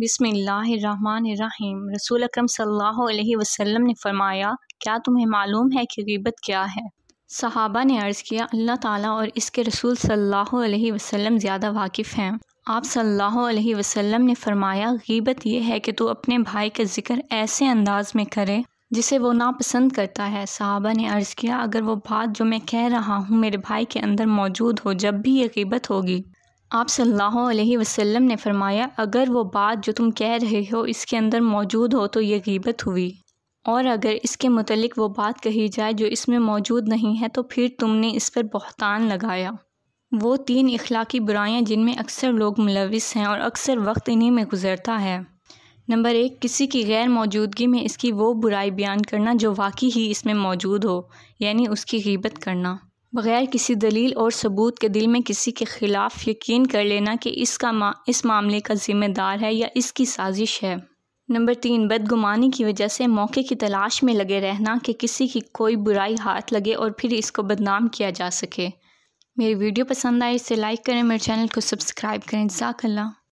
बिस्मिल्लाहिर्रहमानिर्रहीम। रसूल अकरम सल्लल्लाहु अलैहि वसल्लम ने फ़रमाया, क्या तुम्हें मालूम है कि ग़ीबत क्या है? सहाबा ने अर्ज़ किया, अल्लाह ताला और इसके रसूल सल्लल्लाहु अलैहि वसल्लम ज़्यादा वाकिफ़ हैं। आप सल्लल्लाहु अलैहि वसल्लम ने फ़रमाया, ग़ीबत यह है कि तू अपने भाई का ज़िक्र ऐसे अंदाज़ में करे जिसे वो नापसंद करता है। सहाबा ने अर्ज़ किया, अगर वो बात जो मैं कह रहा हूँ मेरे भाई के अंदर मौजूद हो जब भी ये ग़ीबत होगी। आप सल्लल्लाहु अलैहि वसल्लम ने फ़रमाया, अगर वो बात जो तुम कह रहे हो इसके अंदर मौजूद हो तो ये ग़ीबत हुई, और अगर इसके मुतलिक वो बात कही जाए जो इसमें मौजूद नहीं है तो फिर तुमने इस पर बहतान लगाया। वो तीन इखलाकी बुराइयां जिनमें अक्सर लोग मुलविस हैं और अक्सर वक्त इन्हीं में गुजरता है। नंबर 1, किसी की गैर मौजूदगी में इसकी वो बुराई बयान करना जो वाकई ही इसमें मौजूद हो, यानी उसकी ग़ीबत करना। बग़ैर किसी दलील और सबूत के दिल में किसी के ख़िलाफ़ यकीन कर लेना कि इस मामले का ज़िम्मेदार है या इसकी साजिश है। नंबर 3, बदगुमानी की वजह से मौके की तलाश में लगे रहना कि किसी की कोई बुराई हाथ लगे और फिर इसको बदनाम किया जा सके। मेरी वीडियो पसंद आए इसे लाइक करें, मेरे चैनल को सब्सक्राइब करें। जज़ाकल्लाह।